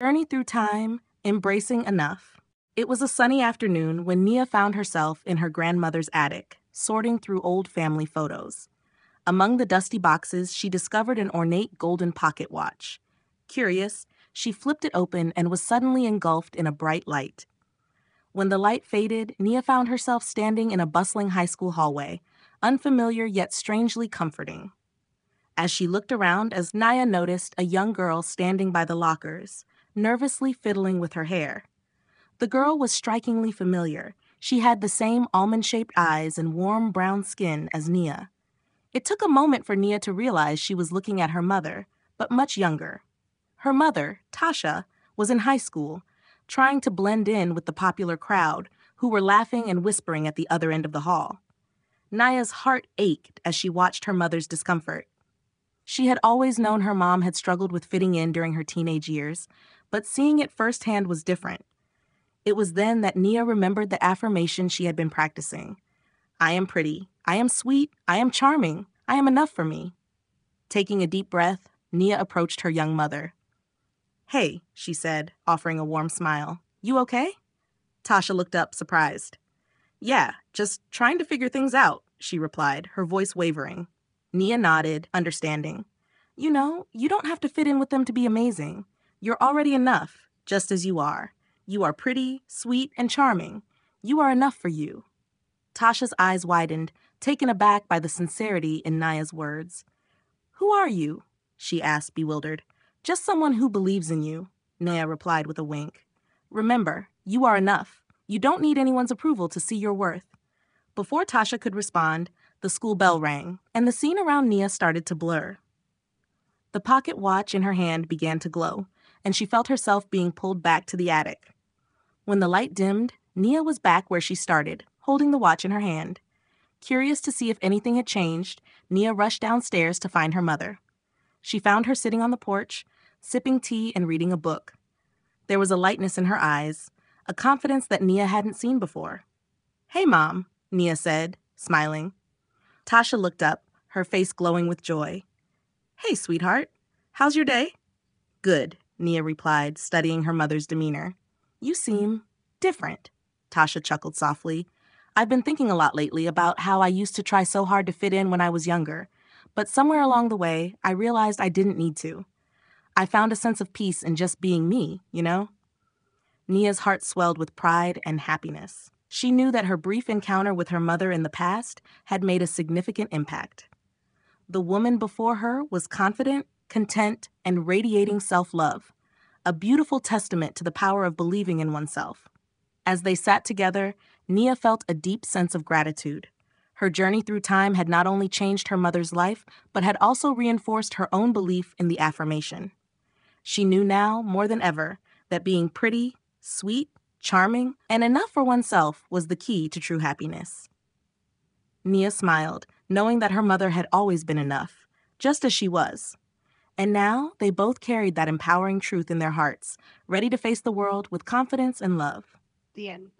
Journey through time, embracing enough. It was a sunny afternoon when Nia found herself in her grandmother's attic, sorting through old family photos. Among the dusty boxes, she discovered an ornate golden pocket watch. Curious, she flipped it open and was suddenly engulfed in a bright light. When the light faded, Nia found herself standing in a bustling high school hallway, unfamiliar yet strangely comforting. As she looked around, Nia noticed a young girl standing by the lockers, nervously fiddling with her hair. The girl was strikingly familiar. She had the same almond-shaped eyes and warm brown skin as Nia. It took a moment for Nia to realize she was looking at her mother, but much younger. Her mother, Tasha, was in high school, trying to blend in with the popular crowd, who were laughing and whispering at the other end of the hall. Nia's heart ached as she watched her mother's discomfort. She had always known her mom had struggled with fitting in during her teenage years, but seeing it firsthand was different. It was then that Nia remembered the affirmation she had been practicing. I am pretty, I am sweet, I am charming, I am enough for me. Taking a deep breath, Nia approached her young mother. Hey, she said, offering a warm smile. You okay? Tasha looked up, surprised. Yeah, just trying to figure things out, she replied, her voice wavering. Nia nodded, understanding. You know, you don't have to fit in with them to be amazing. You're already enough, just as you are. You are pretty, sweet, and charming. You are enough for you. Tasha's eyes widened, taken aback by the sincerity in Nia's words. Who are you? She asked, bewildered. Just someone who believes in you, Nia replied with a wink. Remember, you are enough. You don't need anyone's approval to see your worth. Before Tasha could respond, the school bell rang, and the scene around Nia started to blur. The pocket watch in her hand began to glow, and she felt herself being pulled back to the attic. When the light dimmed, Nia was back where she started, holding the watch in her hand. Curious to see if anything had changed, Nia rushed downstairs to find her mother. She found her sitting on the porch, sipping tea and reading a book. There was a lightness in her eyes, a confidence that Nia hadn't seen before. Hey, Mom, Nia said, smiling. Tasha looked up, her face glowing with joy. Hey, sweetheart, how's your day? Good, Nia replied, studying her mother's demeanor. You seem different, Tasha chuckled softly. I've been thinking a lot lately about how I used to try so hard to fit in when I was younger, but somewhere along the way, I realized I didn't need to. I found a sense of peace in just being me, you know? Nia's heart swelled with pride and happiness. She knew that her brief encounter with her mother in the past had made a significant impact. The woman before her was confident, content, and radiating self-love, a beautiful testament to the power of believing in oneself. As they sat together, Nia felt a deep sense of gratitude. Her journey through time had not only changed her mother's life, but had also reinforced her own belief in the affirmation. She knew now, more than ever, that being pretty, sweet, charming, and enough for oneself was the key to true happiness. Nia smiled, knowing that her mother had always been enough, just as she was. And now they both carried that empowering truth in their hearts, ready to face the world with confidence and love. The end.